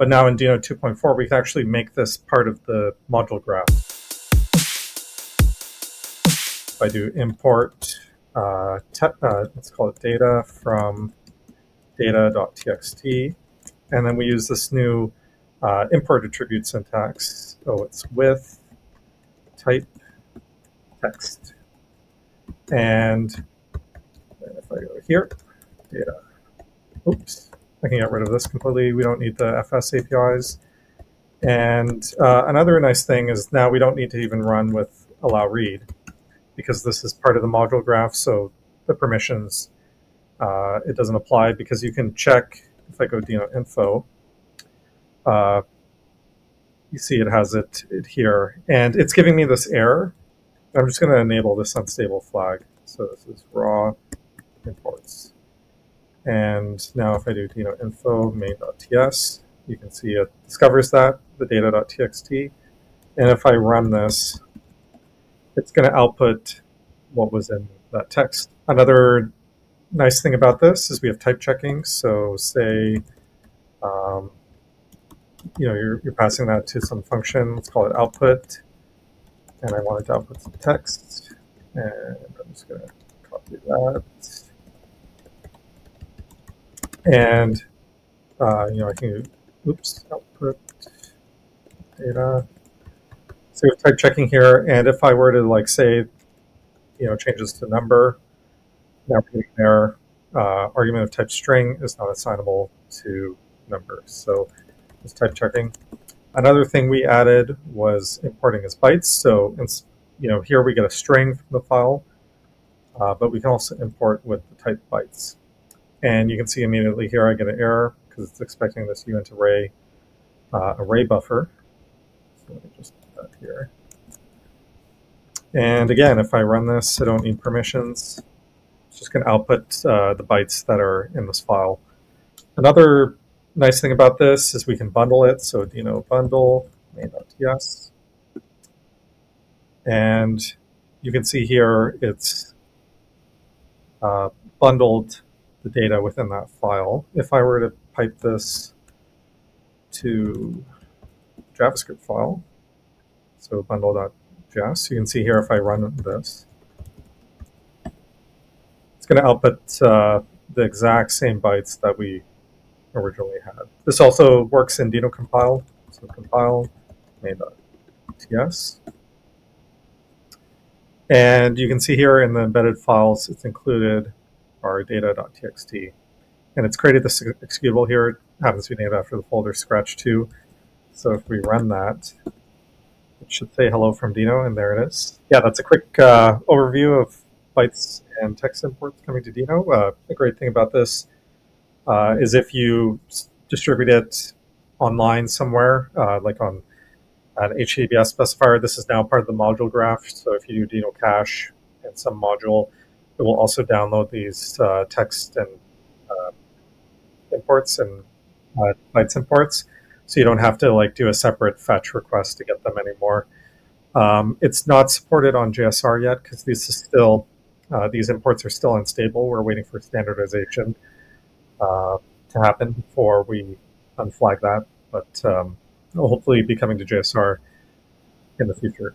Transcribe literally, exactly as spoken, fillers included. But now in Deno two point four, we can actually make this part of the module graph. If I do import, uh, uh, let's call it data from data.txt, and then we use this new uh, import attribute syntax. So it's with type text. And if I go here, data, oops, I can get rid of this completely. We don't need the F S A P Is. And uh, another nice thing is now we don't need to even run with allow read, because this is part of the module graph. So the permissions, uh, it doesn't apply, because you can check, if I go Deno info, uh, you see it has it, it here. And it's giving me this error. I'm just going to enable this unstable flag. So this is raw imports. And now if I do Deno info main.ts, you can see it discovers that, the data.txt. And if I run this, it's going to output what was in that text. Another nice thing about this is we have type checking. So say, um, you know, you're, you're passing that to some function. Let's call it output. And I wanted to output some text. And I'm just going to copy that. And, uh, you know, I can, oops, output data. So we have type checking here. And if I were to, like, say, you know, changes to number, now we're getting an error. Uh, argument of type string is not assignable to number. So it's type checking. Another thing we added was importing as bytes. So, you know, here we get a string from the file, uh, but we can also import with the type bytes. And you can see immediately here I get an error because it's expecting this Uint eight Array uh, array buffer. So let me just put that here. And again, if I run this, I don't need permissions. It's just going to output uh, the bytes that are in this file. Another nice thing about this is we can bundle it. So Deno bundle main.ts. And you can see here it's uh, bundled the data within that file. If I were to pipe this to JavaScript file, so bundle.js, you can see here if I run this, it's going to output uh, the exact same bytes that we originally had. This also works in Deno compile, so compile main.ts. And you can see here in the embedded files, it's included our data.txt. And it's created this executable here. It happens to be named after the folder scratch two. So if we run that, it should say hello from Deno, and there it is. Yeah, that's a quick uh, overview of bytes and text imports coming to Deno. Uh, the great thing about this uh, is if you distribute it online somewhere, uh, like on an H T T P S specifier, this is now part of the module graph. So if you do Deno cache and some module, it will also download these uh, text and uh, imports and uh, bytes imports, so you don't have to like do a separate fetch request to get them anymore. Um, it's not supported on J S R yet because these is still uh, these imports are still unstable. We're waiting for standardization uh, to happen before we unflag that, but um, it'll hopefully be coming to J S R in the future.